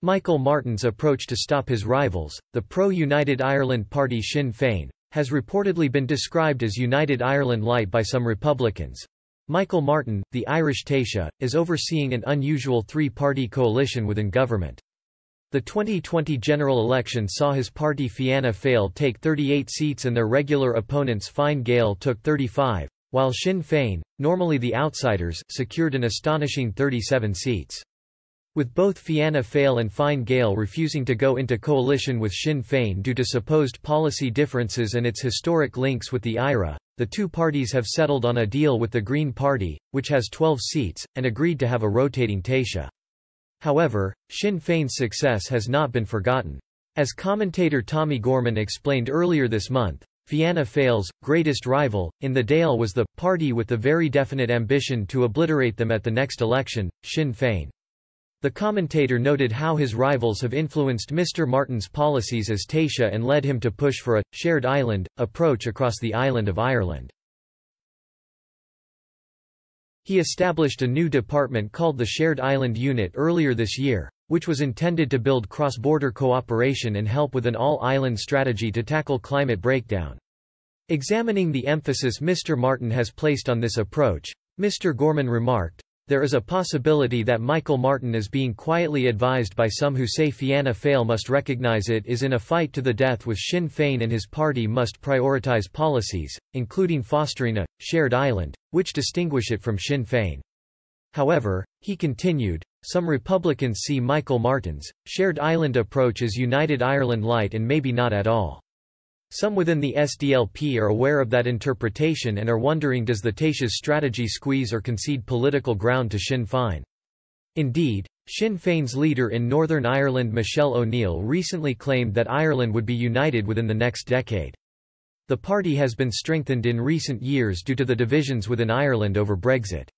Michael Martin's approach to stop his rivals, the pro-United Ireland party Sinn Féin, has reportedly been described as United Ireland Light by some Republicans. Michael Martin, the Irish Taoiseach, is overseeing an unusual three-party coalition within government. The 2020 general election saw his party Fianna Fáil take 38 seats and their regular opponents Fine Gael took 35, while Sinn Féin, normally the outsiders, secured an astonishing 37 seats. With both Fianna Fáil and Fine Gael refusing to go into coalition with Sinn Féin due to supposed policy differences and its historic links with the IRA, the two parties have settled on a deal with the Green Party, which has 12 seats, and agreed to have a rotating Taoiseach. However, Sinn Féin's success has not been forgotten. As commentator Tommy Gorman explained earlier this month, Fianna Fáil's greatest rival in the Dáil was the party with the very definite ambition to obliterate them at the next election, Sinn Féin. The commentator noted how his rivals have influenced Mr. Martin's policies as Taoiseach and led him to push for a shared island approach across the island of Ireland. He established a new department called the Shared Island Unit earlier this year, which was intended to build cross-border cooperation and help with an all-island strategy to tackle climate breakdown. Examining the emphasis Mr. Martin has placed on this approach, Mr. Gorman remarked, "There is a possibility that Michael Martin is being quietly advised by some who say Fianna Fáil must recognize it is in a fight to the death with Sinn Féin and his party must prioritize policies, including fostering a shared island, which distinguish it from Sinn Féin." However, he continued, "Some Republicans see Michael Martin's shared island approach as United Ireland Light and maybe not at all. Some within the SDLP are aware of that interpretation and are wondering, does the Taoiseach's strategy squeeze or concede political ground to Sinn Féin?" Indeed, Sinn Féin's leader in Northern Ireland Michelle O'Neill recently claimed that Ireland would be united within the next decade. The party has been strengthened in recent years due to the divisions within Ireland over Brexit.